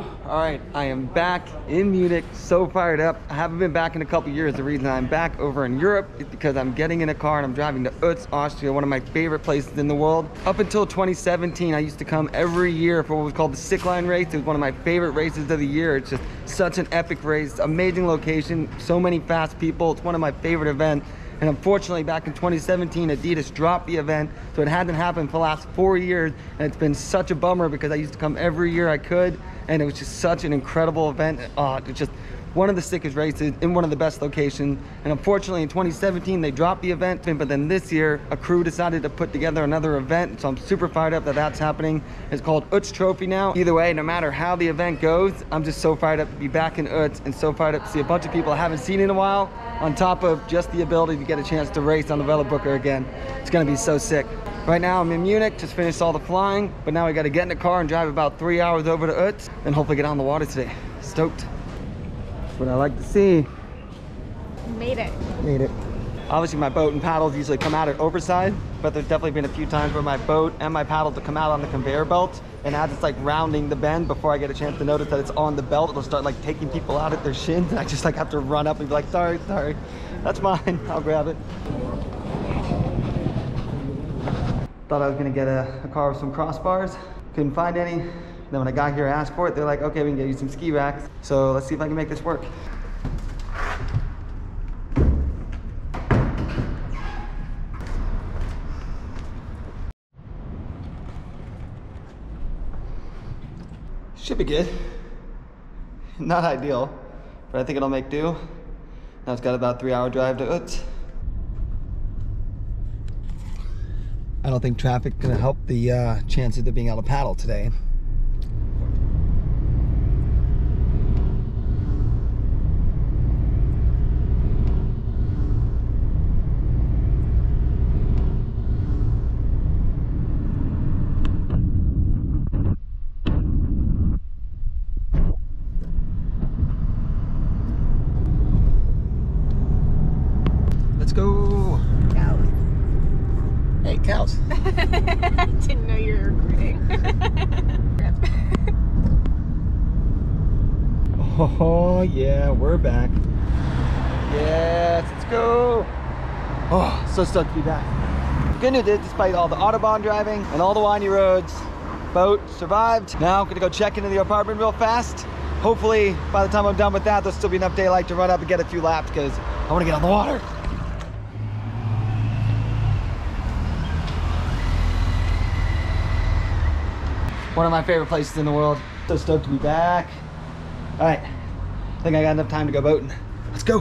Whew. All right, I am back in Munich, so fired up. I haven't been back in a couple years. The reason I'm back over in Europe is because I'm getting in a car and I'm driving to Oetz, Austria, one of my favorite places in the world. Up until 2017, I used to come every year for what was called the Sickline race. It was one of my favorite races of the year. It's just such an epic race, amazing location, so many fast people. It's one of my favorite events. And unfortunately, back in 2017, Adidas dropped the event, so it hasn't happened for the last 4 years, and it's been such a bummer because I used to come every year I could, and it was just such an incredible event. Oh, it's just one of the sickest races in one of the best locations. And unfortunately, in 2017, they dropped the event, but then this year, a crew decided to put together another event, so I'm super fired up that that's happening. It's called Oetz Trophy now. Either way, no matter how the event goes, I'm just so fired up to be back in Oetz and so fired up to see a bunch of people I haven't seen in a while, on top of just the ability to get a chance to race on the Wellerbrücke again. It's gonna be so sick. Right now, I'm in Munich, just finished all the flying, but now we gotta get in the car and drive about 3 hours over to Oetz and hopefully get on the water today. Stoked. What I like to see. Made it. Made it. Obviously my boat and paddles usually come out at overside, but there's definitely been a few times where my boat and my paddles will come out on the conveyor belt, and as it's like rounding the bend, before I get a chance to notice that it's on the belt, it'll start like taking people out at their shins, and I just like have to run up and be like, sorry, sorry, that's mine, I'll grab it. Thought I was gonna get a car with some crossbars, couldn't find any. Then when I got here, I asked for it. They're like, okay, we can get you some ski racks. So let's see if I can make this work. Should be good. Not ideal, but I think it'll make do. Now it's got about 3 hour drive to Oetz. I don't think traffic's gonna help the chances of being able to paddle today. Cows. Didn't know you were recording. Oh yeah, we're back. Yes, let's go. Oh, so stoked to be back. The good news is, despite all the Autobahn driving and all the windy roads, boat survived. Now I'm gonna go check into the apartment real fast. Hopefully, by the time I'm done with that, there'll still be enough daylight to run up and get a few laps because I want to get on the water. One of my favorite places in the world. So stoked to be back. All right, I think I got enough time to go boating. Let's go.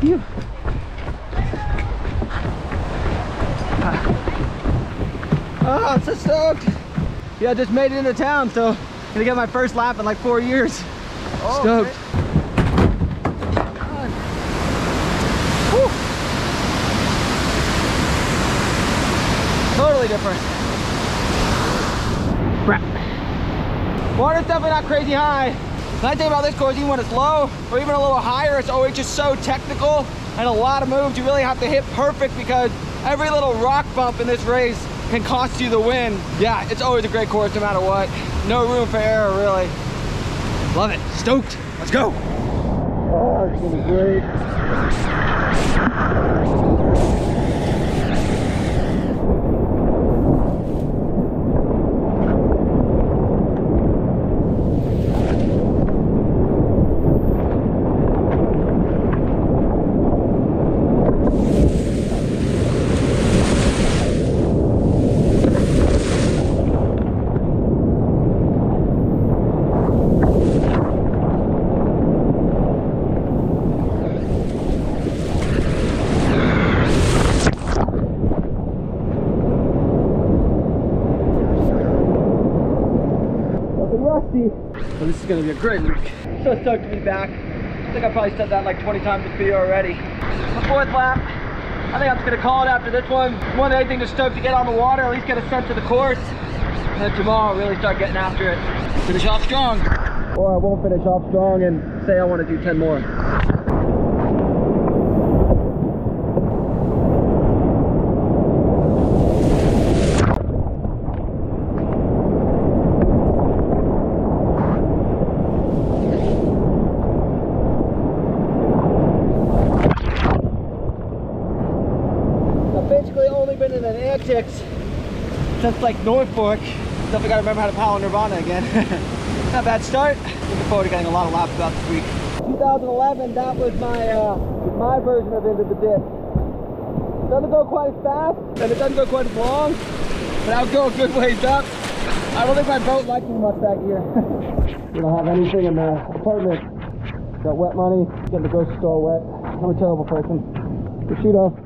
Phew. Oh, I'm so stoked. Yeah, I just made it into town, so I'm gonna get my first lap in like 4 years. Oh, stoked. Okay. Totally different. Crap. Water's definitely not crazy high. The nice thing about this course, even when it's low or even a little higher, it's always just so technical and a lot of moves. You really have to hit perfect because every little rock bump in this race can cost you the win. Yeah, it's always a great course no matter what. No room for error, really. Love it. Stoked. Let's go. Oh, it's gonna be great. So this is going to be a great week. So stoked to be back. I think I probably said that like 20 times this video already. The fourth lap. I think I'm just going to call it after this one. One other thing, just stoked to get on the water, at least get a sense of the course. And then tomorrow, really start getting after it. Finish off strong. Or I won't finish off strong and say I want to do 10 more. I've basically only been in the antics since like North Fork. Except I gotta remember how to pile Nirvana again. Not a bad start. Looking forward to getting a lot of laps throughout this week. 2011, that was my version of Into the Dip. It doesn't go quite as fast, and it doesn't go quite as long, but I'll go a good ways up. I don't think my boat liked me much that year. We don't have anything in the apartment. Got wet money, getting the grocery store wet. I'm a terrible person. Bushido. Bushido.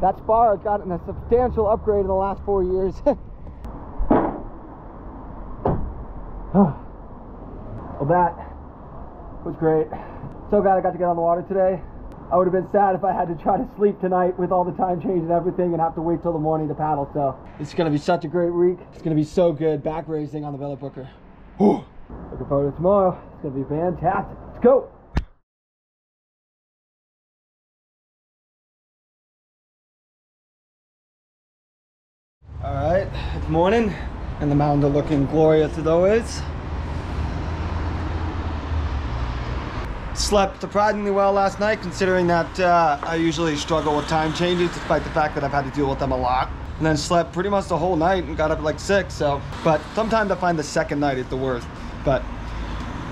That spar has gotten a substantial upgrade in the last 4 years. Well, that was great. So glad I got to get on the water today. I would have been sad if I had to try to sleep tonight with all the time change and everything and have to wait till the morning to paddle, so. It's gonna be such a great week. It's gonna be so good, back racing on the Wellerbrücke. Looking forward to tomorrow. It's gonna be fantastic. Let's go. All right, it's morning and the mountains are looking glorious as always. Slept surprisingly well last night, considering that I usually struggle with time changes, despite the fact that I've had to deal with them a lot. And then slept pretty much the whole night and got up at like 6, so. But sometimes I find the second night is the worst. But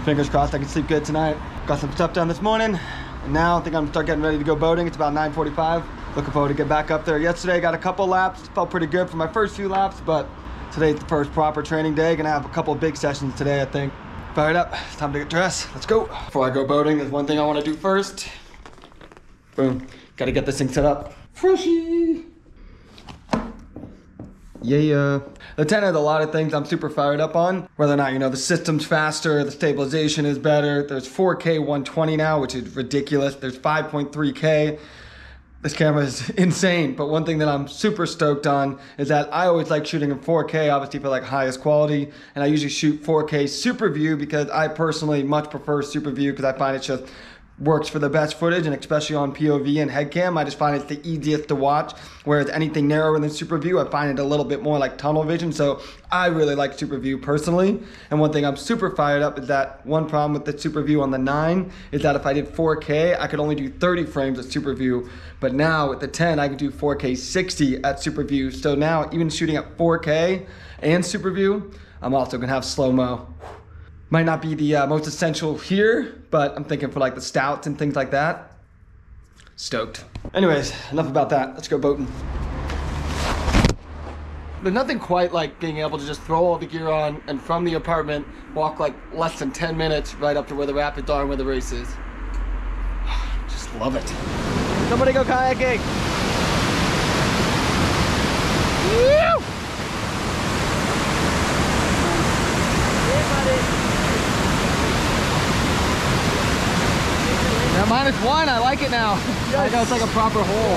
fingers crossed I can sleep good tonight. Got some stuff done this morning, and now I think I'm gonna start getting ready to go boating. It's about 9:45. Looking forward to get back up there. Yesterday, got a couple laps. Felt pretty good for my first few laps, but today's the first proper training day. Gonna have a couple big sessions today, I think. Fired up, it's time to get dressed, let's go. Before I go boating, there's one thing I wanna do first. Boom, gotta get this thing set up. Freshie! Yeah. The 10 has a lot of things I'm super fired up on. Whether or not, you know, the system's faster, the stabilization is better. There's 4K 120 now, which is ridiculous. There's 5.3K. This camera is insane, but one thing that I'm super stoked on is that I always like shooting in 4K, obviously for like highest quality, and I usually shoot 4K Super View because I personally much prefer Super View because I find it just works for the best footage, and especially on POV and head cam, I just find it's the easiest to watch, whereas anything narrower than Super View, I find it a little bit more like tunnel vision, so I really like Super View personally. And one thing I'm super fired up is that one problem with the Super View on the 9 is that if I did 4K, I could only do 30 frames at Super View, but now with the 10, I can do 4K 60 at Super View, so now even shooting at 4K and Super View, I'm also gonna have slow-mo. Might not be the most essential here, but I'm thinking for like the stouts and things like that. Stoked. Anyways, enough about that. Let's go boating. There's nothing quite like being able to just throw all the gear on and from the apartment, walk like less than 10 minutes right up to where the rapids are and where the race is. Just love it. Somebody go kayaking. Woo! -1, I like it now. Yes. I know it's like a proper hole.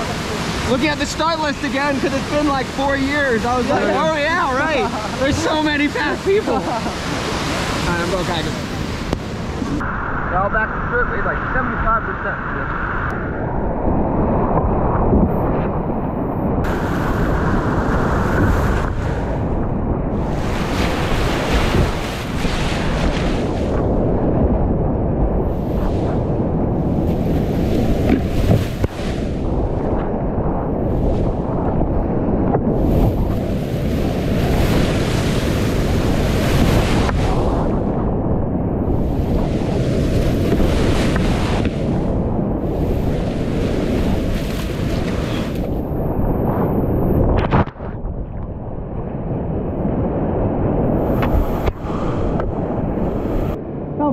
Looking at the start list again, because it's been like 4 years. I was like, oh yeah, right. There's so many fast people. All right, I'm going kayaking. They're all back to surf, it's like 75%.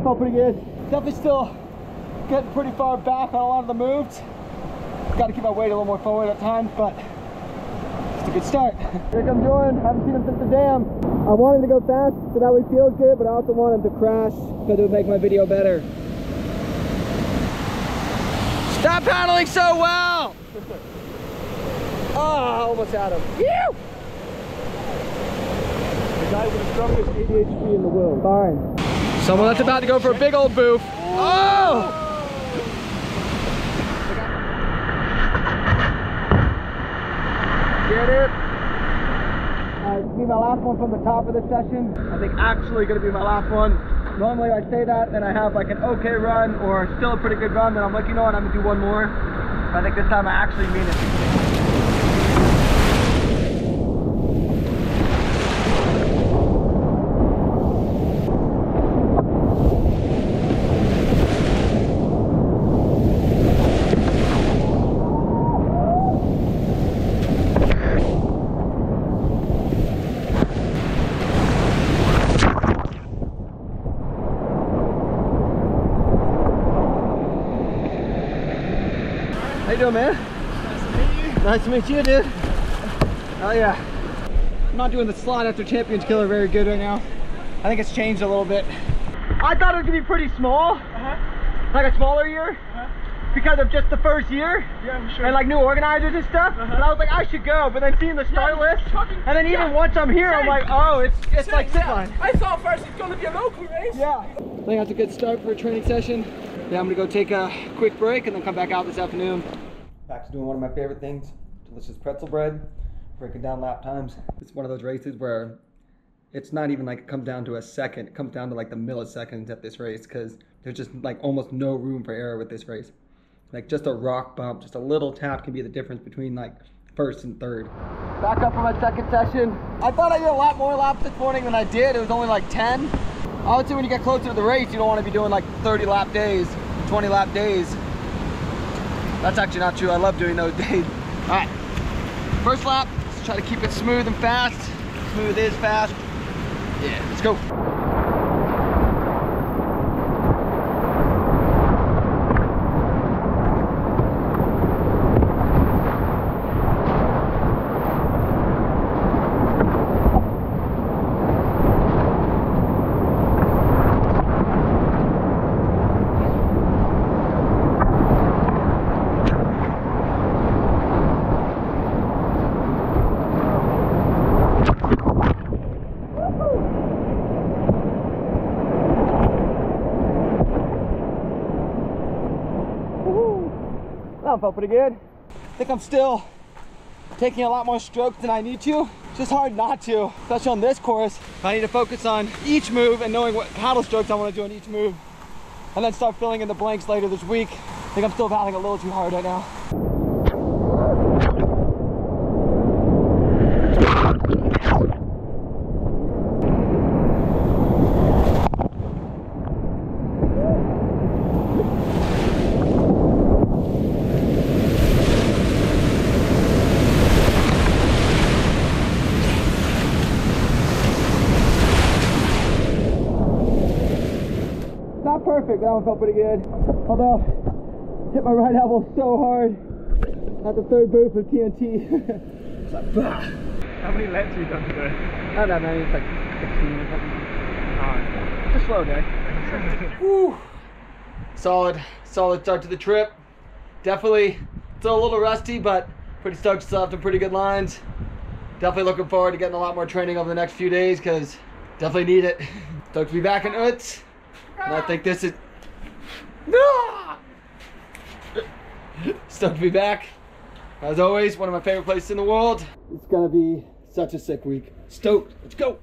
Felt pretty good. Definitely still getting pretty far back on a lot of the moves. Got to keep my weight a little more forward at times, but it's a good start. Here comes Jordan. Haven't seen him since the dam. I wanted to go fast so that we feel good, but I also wanted to crash because it would make my video better. Stop paddling so well! Oh, I almost had him. Phew! The guy with the strongest ADHD in the world. Fine. Someone that's about to go for a big old boof. Oh! Get it? Be my last one from the top of the session. I think actually gonna be my last one. Normally I say that and I have like an okay run or still a pretty good run, then I'm like, you know what, I'm gonna do one more. But I think this time I actually mean it. How you doing, man? Nice to meet you. Nice to meet you, dude. Oh yeah. I'm not doing the slide after Champions Killer very good right now. I think it's changed a little bit. I thought it was gonna be pretty small, like a smaller year, because of just the first year, and like new organizers and stuff. And I was like, I should go, but then seeing the start list, and then even once I'm here, I'm like, oh, it's like Sickline. I thought first it's gonna be a local race. Yeah. I think that's a good start for a training session. Yeah, I'm gonna go take a quick break and then come back out this afternoon. Back to doing one of my favorite things, delicious pretzel bread, breaking down lap times. It's one of those races where it's not even like it comes down to a second, it comes down to like the milliseconds at this race, because there's just like almost no room for error with this race. Like just a rock bump, just a little tap can be the difference between like first and third. Back up for my second session. I thought I did a lot more laps this morning than I did. It was only like 10. Obviously when you get closer to the race, you don't want to be doing like 30 lap days, 20 lap days. That's actually not true. I love doing those days. All right, first lap, let's try to keep it smooth and fast. Smooth is fast. Yeah, let's go. That felt pretty good. I think I'm still taking a lot more strokes than I need to. It's just hard not to, especially on this course. I need to focus on each move and knowing what paddle strokes I want to do on each move, and then start filling in the blanks later this week. I think I'm still paddling a little too hard right now. Perfect, that one felt pretty good. Although, hit my right elbow so hard at the third booth of TNT. It's like, bah. How many laps have you done today? I don't know, it's like 15 or something. Oh, it's a slow day. Woo! Solid start to the trip. Definitely still a little rusty, but pretty stoked, still have some pretty good lines. Definitely looking forward to getting a lot more training over the next few days, because definitely need it. Stoked to be back in Oetz. And I think this is... Stoked to be back. As always, one of my favorite places in the world. It's gonna be such a sick week. Stoked, let's go.